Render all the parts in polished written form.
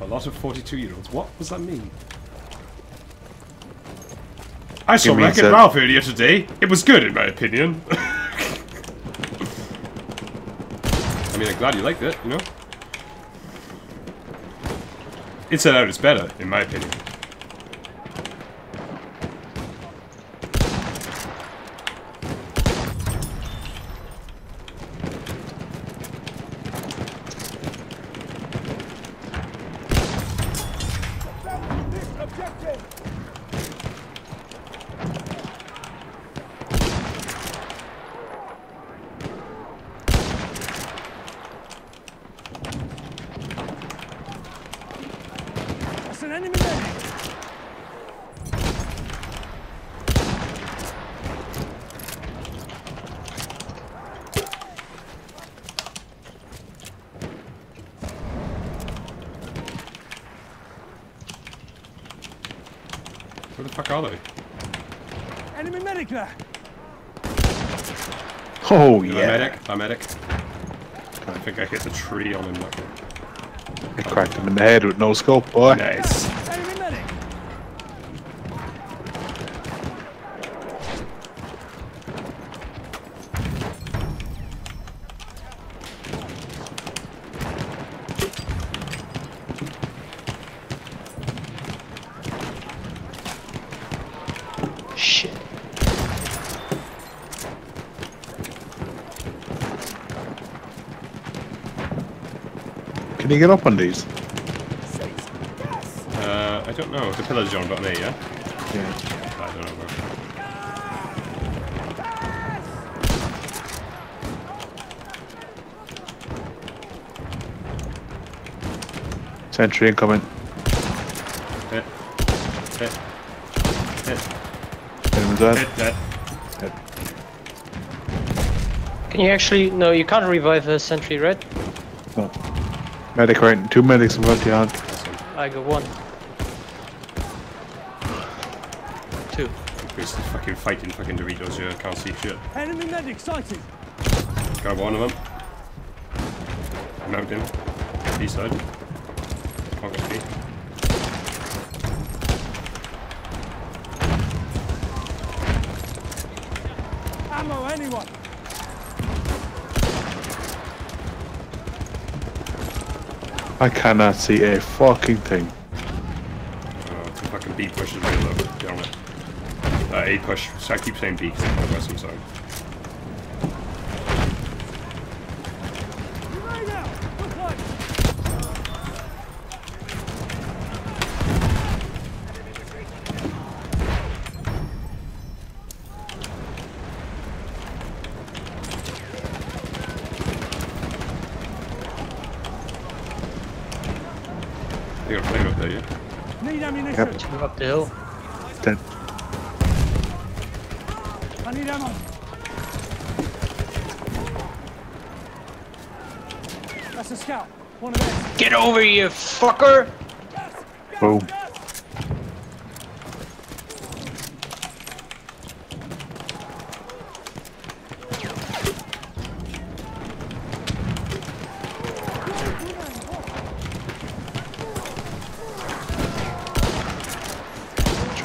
A lot of 42-year-olds. What does that mean? I saw Wreck-It Ralph earlier today. It was good, in my opinion. I mean, I'm glad you liked it, you know? Inside Out is better, in my opinion. Where the fuck are they? Enemy medic there. Oh yeah. I'm medic. I think I hit the tree on him. I cracked him in the head with no scope, boy. Nice. Enemy medic. Can you get up on these? I don't know. The pillars are on button A, yeah? Yeah. I don't know. Bro. Sentry incoming. Hit. Hit. Hit. Hit. Can you actually... No, you can't revive a sentry, right? No. Medic right, 2 medics in front of your hand. I got 1. 2. He's fucking fighting fucking Doritos here, can't see shit. Enemy medic sighted! Got 1 of them. Knocked him. B side. Can't get B. Ammo, anyone! I cannot see a fucking thing. Oh, it's a fucking B push is really low. Damn it. A push. So I keep saying B because I can't press them, sorry. You got a plane up there, yeah? Need ammunition! Yep. Up the hill. Dead. I need ammo! That's a scout. One of them. Get over you fucker! Yes, yes, boom. Yes.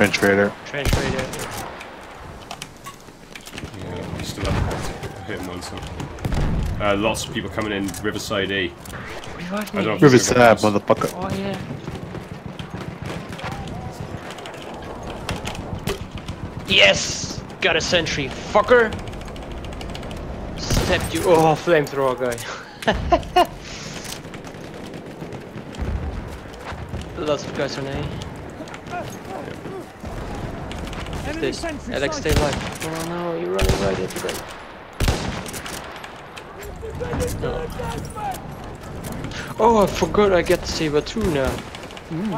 Trench raider. Trench raider. Yeah, he's still up. I hit him once. Lots of people coming in Riverside A. Riverside, motherfucker. Oh yeah. Yes! Got a sentry, fucker! Stepped you. Oh, flamethrower guy. Lots of guys on A. This. Alex, stay alive. Oh no, you're running right into them. Oh. Oh, I forgot I get the Saber 2 now. I'm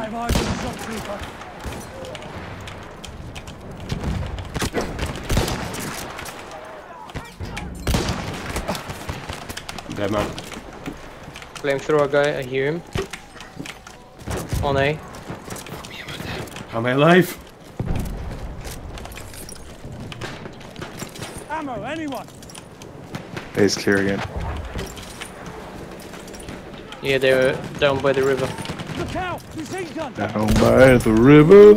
dead, man. Flamethrower guy, I hear him. On A. Am I alive? Anyone? Base clear again. Yeah, they're down by the river. Look out! He's gun. Down by the river.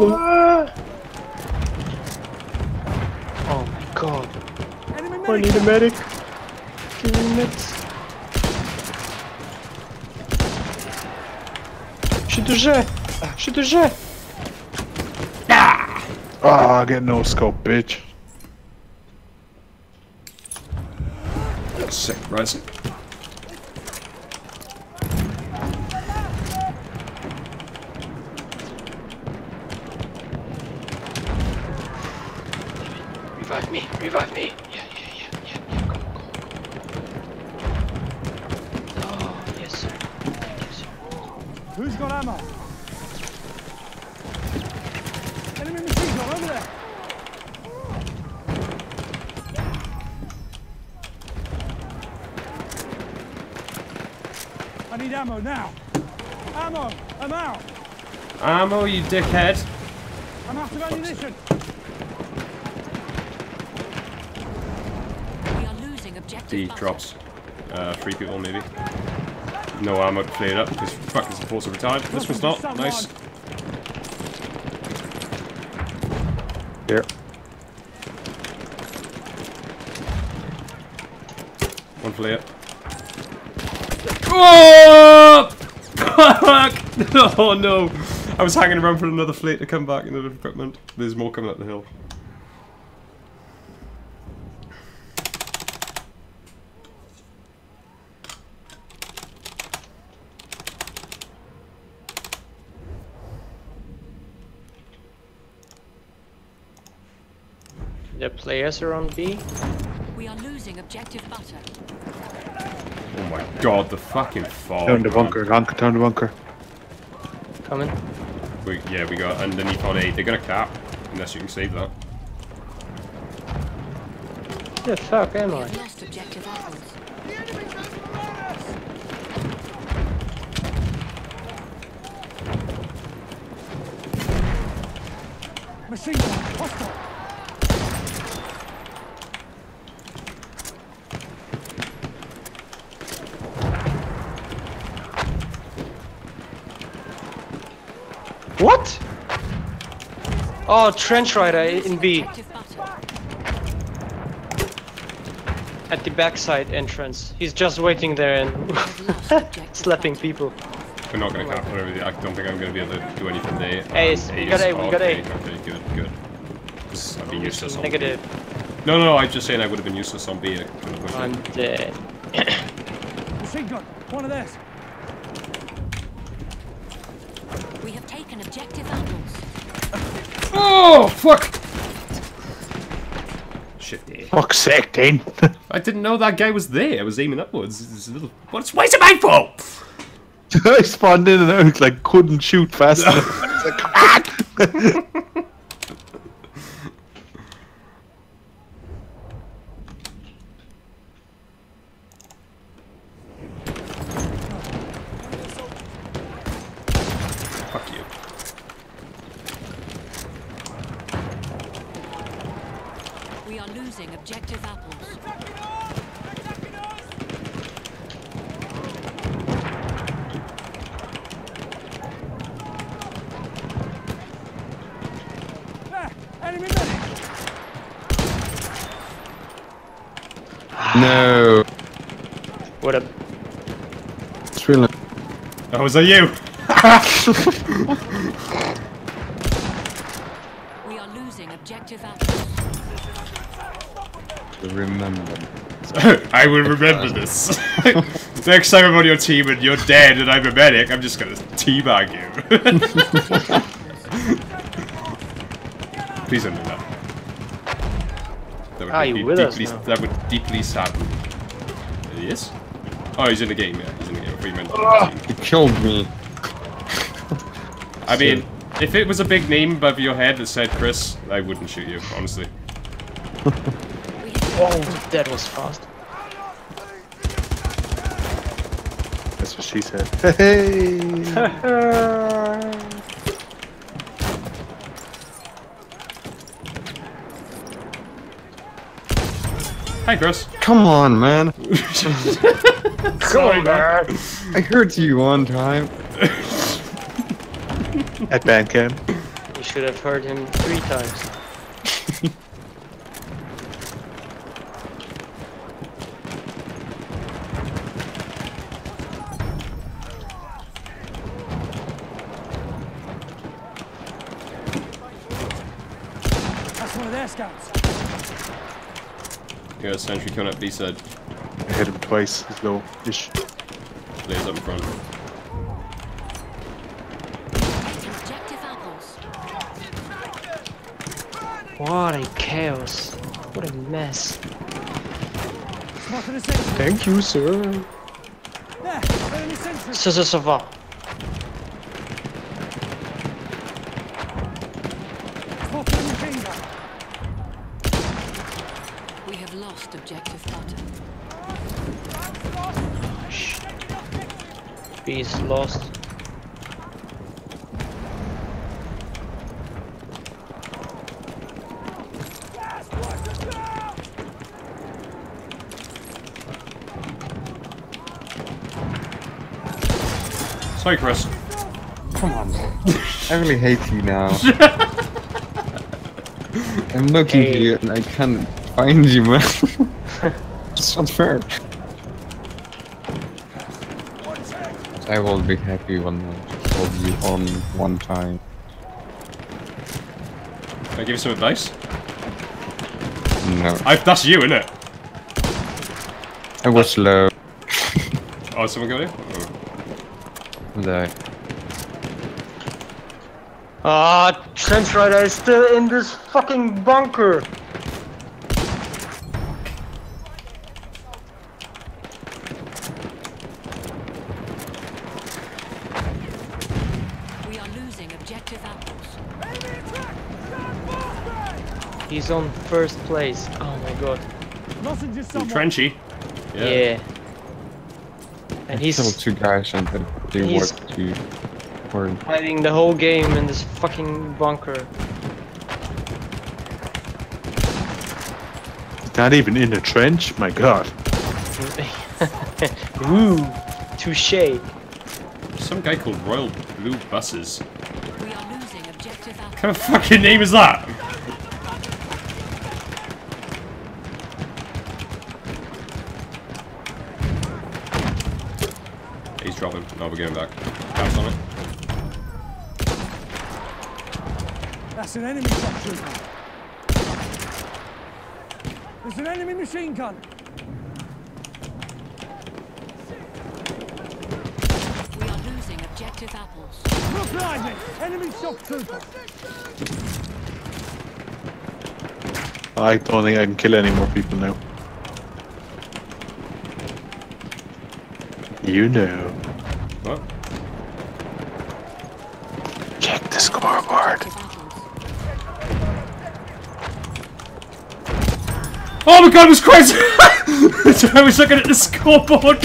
Oh my god. I need a medic. 2 minutes. Shoot the jet. Ah! Oh, I get no scope, bitch. That's sick, rising. Revive me. Yeah. Go. Oh, yes, sir. Thank you, sir. Who's got ammo? Enemy machine gun over there. I need ammo now. Ammo! I'm out! Ammo, you dickhead! I'm out of ammunition! D drops. 3 people maybe. No ammo to clean up because fuck, it's the force of retired. This one's not. Nice. Here. One flare. Oh! Fuck! Oh no! I was hanging around for another flare to come back in the equipment. There's more coming up the hill. The players are on B. We are losing objective butter. Oh my god, the fucking fog. Down the bunker, down the bunker. Coming. We got underneath on A. They're gonna cap, unless you can save that. The fuck am I? Lost objective butter. The enemy's over us! Machine gun, hostile! What? Oh, trench rider in B. At the backside entrance. He's just waiting there and slapping people. We're not gonna cap over there. I don't think I'm gonna be able to do anything there. We got A. Good. I've been useless on B. Negative. No, I'm just saying I would have been useless on B. I'm dead. Machine gun, one of theirs. We have taken objective apples. Oh, fuck! Shit, dude. Fuck's sake, Dean. I didn't know that guy was there. I was aiming upwards. It's a little... Why is it my fault? I spawned in and out, like, couldn't shoot fast enough. It's like, come on! We are losing objective apples. No. What up? It's real. Oh, was that you? We are losing objective apples. Remember. I will remember this. Next time I'm on your team and you're dead and I'm a medic, I'm just gonna teabag you. Please don't do that. That would deeply sadden. Yes? Oh, he's in the game, yeah. He's in the game. He killed me. I mean, if it was a big name above your head that said Chris, I wouldn't shoot you, honestly. Oh, that was fast. That's what she said. Hey! Hi, Chris. Come on, man. Sorry, man. I heard you one time. at Bandcamp. You should have heard him 3 times. That's one of their scouts. We got a sentry coming up B side. I hit him twice, he's low ish. Layers up in front. What a chaos. What a mess. Thank you, sir. Ça va. We have lost objective button. B is lost. Sorry, Chris. Come on, man. I really hate you now. I'm looking for you and I can't find you, man. It's not fair. I will be happy when I hold you on one time. Can I give you some advice? No. That's you, innit? I was low. Oh, someone got you? No. Ah, trench rider is still in this fucking bunker. We are losing objective apples. He's on first place. Oh my god. Ooh, trenchy. Yeah. And he's still 2 guys and they work to fighting the whole game in this fucking bunker. Not even in a trench, my god. Woo, touche. Some guy called Royal Blue Buses. We are losing objective. What kind of fucking name is that? He's dropping. No, we're getting back. Counts on it. That's an enemy shot trooper. There's an enemy machine gun. We are losing objective apples. Look blindly! Enemy shot trooper. I don't think I can kill any more people now. You know. What? Check the scoreboard. Oh my god, it was crazy! I was looking at the scoreboard.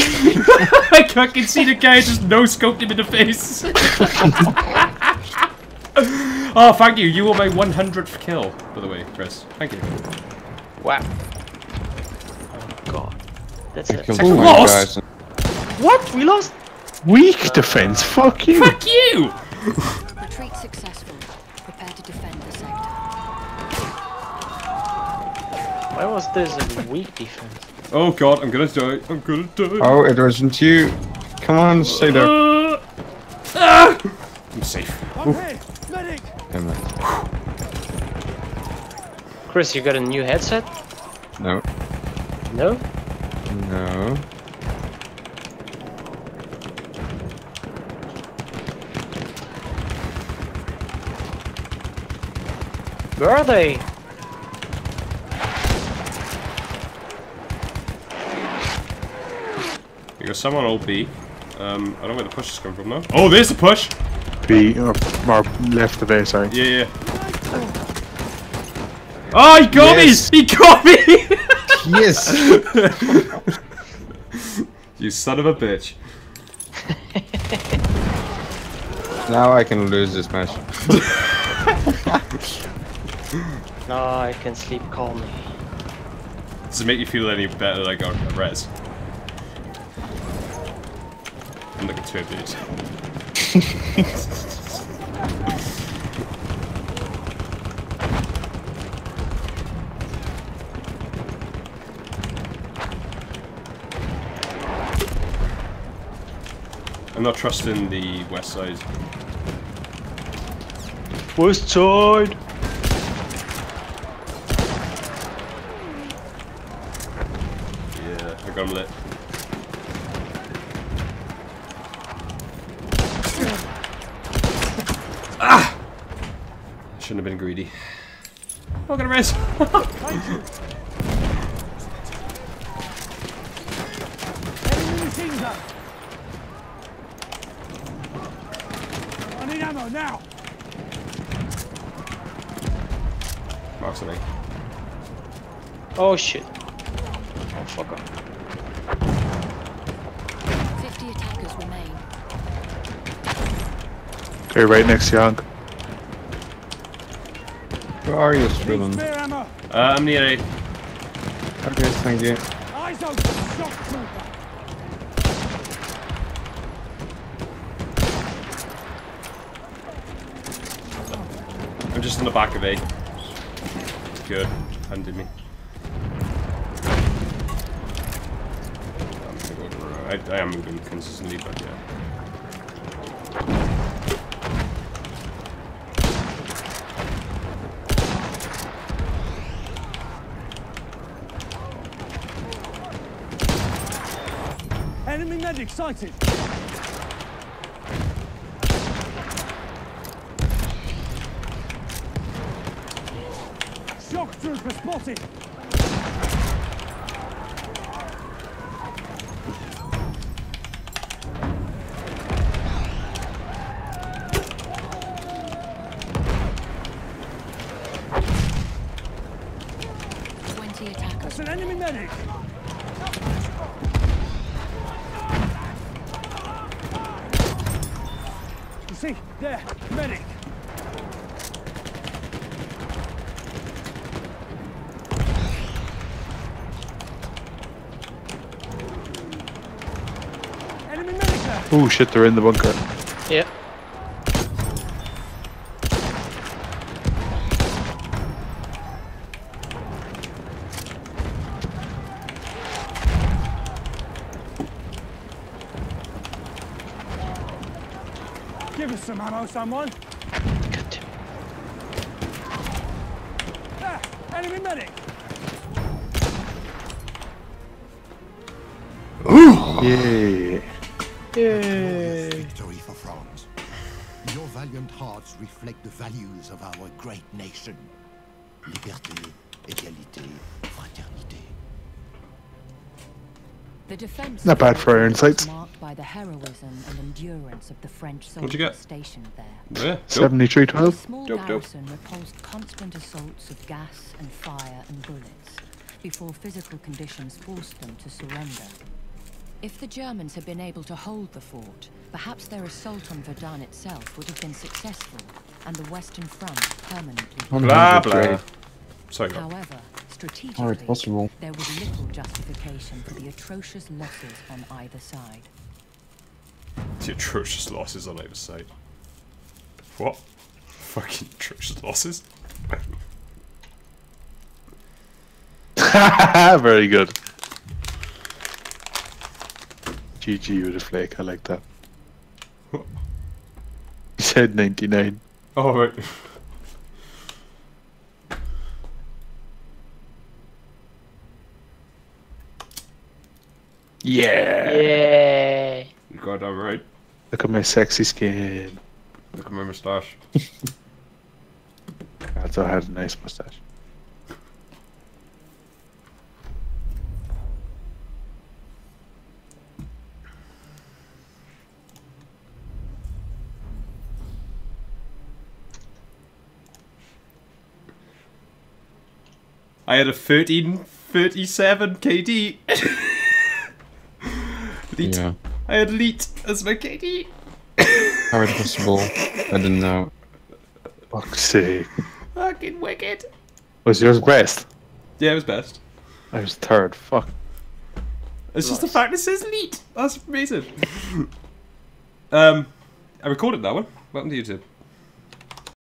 I can see the guy just no-scoped him in the face. Oh, thank you. You were my 100th kill, by the way, Chris. Thank you. Wow. Oh god. That's it. Lost! What? We lost? Weak defense. Fuck you. Fuck you! Retreat successful. Prepare to defend the sector. Why was this a weak defense? Oh god, I'm gonna die. I'm gonna die. Oh, it wasn't you. Come on, stay there. I'm safe. Medic. Chris, you got a new headset? No. No? No. Where are they? You got someone old B. I don't know where the push is coming from though. Oh, there's the push! B, or left of A, sorry. Yeah. Oh, he got me! He got me! Yes! You son of a bitch. Now I can lose this match. Now I can sleep calmly. Does it make you feel any better like on a res? I'm looking to a dude. I'm not trusting the west side. West side! Yeah, I think I'm lit. Ah! Shouldn't have been greedy. I'm gonna race! I need ammo now. Mark something. Oh shit. Oh fuck up. 50 attackers remain. Okay, right next Young. Where are you, Strillin? I'm near A. Okay, thank you. Eyes open. I'm just in the back of A. Good. Handed me. I am moving consistently, but yeah. Enemy medic sighted! Shock trooper spotted! That's an enemy medic! You see? There! Medic! Oh shit, they're in the bunker. Yeah. Give us some ammo, someone. Good. Ah, enemy medic. Ooh. Yay. Yay! Victory for France. Your valiant hearts reflect the values of our great nation. Liberté, égalité, fraternité. The defense not bad for our insights. Marked by the heroism and endurance of the French soldiers stationed there. Yeah, 7312. Small garrison repulsed constant assaults of gas and fire and bullets before physical conditions forced them to surrender. If the Germans had been able to hold the fort, perhaps their assault on Verdun itself would have been successful, and the Western Front permanently... Blah, blah. Sorry. However, strategically, there was little justification for the atrocious losses on either side. The atrocious losses on either side. What? Fucking atrocious losses? Very good. GG with a flake, I like that. What? He said 99. Oh, right. Yeah! Yeah! You got that right. Look at my sexy skin. Look at my moustache. I thought I had a nice moustache. I had a 1337 KD. Elite. Yeah. I had Elite as my KD. How impossible. I didn't know. Fuck's sake. Fucking wicked. Was yours best? Yeah, it was best. I was third. Fuck. It's nice. Just the fact it says Elite. That's amazing. I recorded that one. Welcome to YouTube.